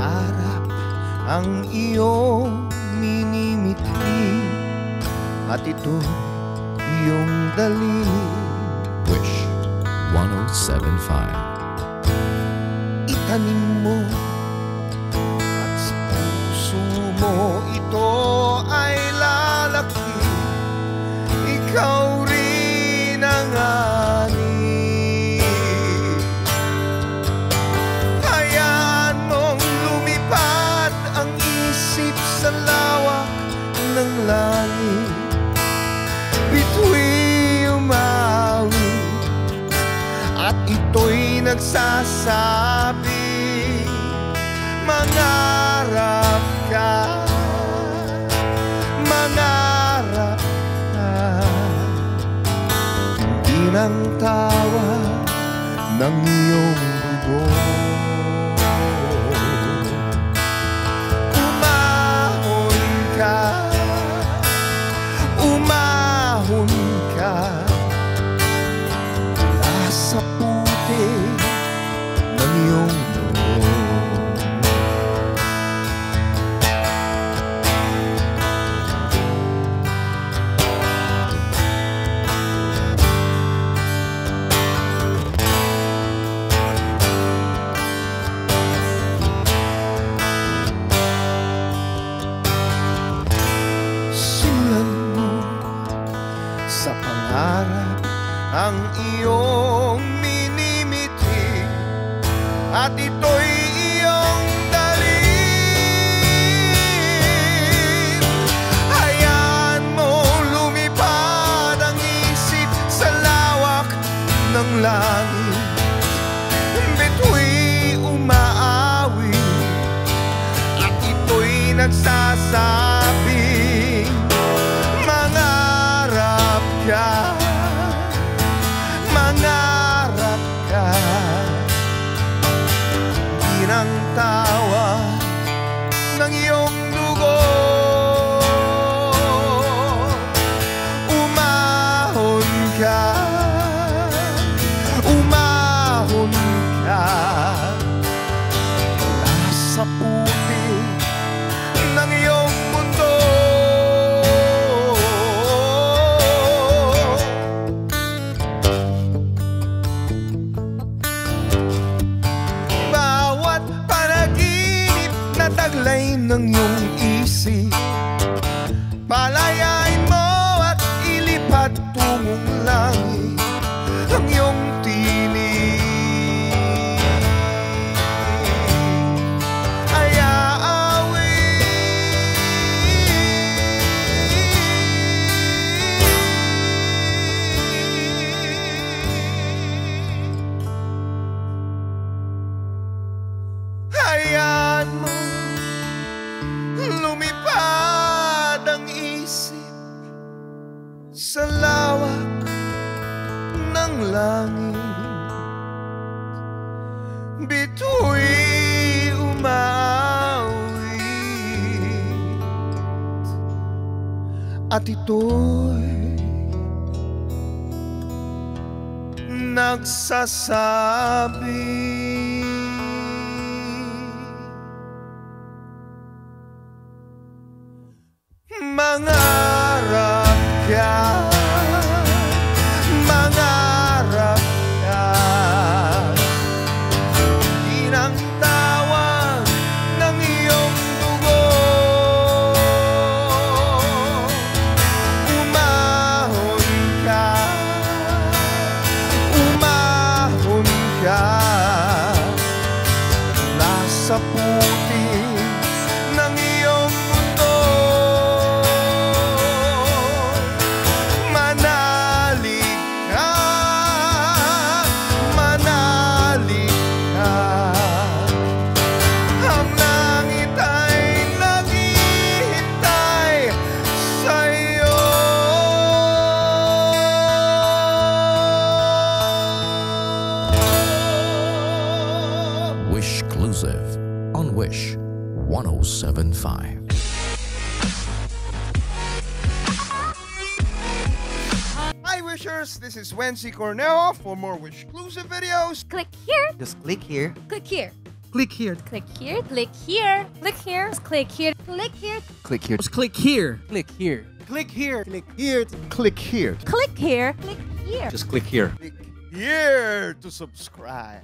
pangarap ang iyong minimitim at ito iyong dalhin. Wish 107.5. Itanim mo at sa puso mo ito ay lalaki. Ikaw rin ang ani. Hayaan mong lumipad ang isip sa lawak ng langit. Bituin umawi at ito'y nagsasabi, mangarap ka, mangarap ka. Hindi nang tawa ng iyong dugo, umahon ka, umahon ka. Sa puti ng iyong buo, simulan mo sa pangarap ang iyong minimiti at ito'y iyong dalhin. Hayaan mo lumipad ang isip sa lawak ng langit. Bitu'y umaawi at ito'y nagsasabi, mangarap ka, mangarap ka. Hindi nang tawa ng iyong dugo, umahon ka, umahon ka. Wala sa puti ng iyong mundo, taglay ng iyong isip, palayain mo at ilipad tungong langit ang iyong tinig. Ay aawin, hayaan mo lumipad ang isip sa lawak ng langit. Bitu'y umawit at ito'y nagsasabi, mangarap ka, mangarap ka. Hindi nang tawa ng iyong dugo, umahon ka, umahon ka. Nasa puti ng iyong mundo, exclusive on Wish 107.5. Hi Wishers, this is Wency Cornejo. For more Wish exclusive videos, click here. Just click here. Click here. Click here. Click here. Click here. Click here. Click here. Click here. Click here. Click here. Click here. Click here. Click here. Click here. Click here. Click here. Just click here. Click here to subscribe.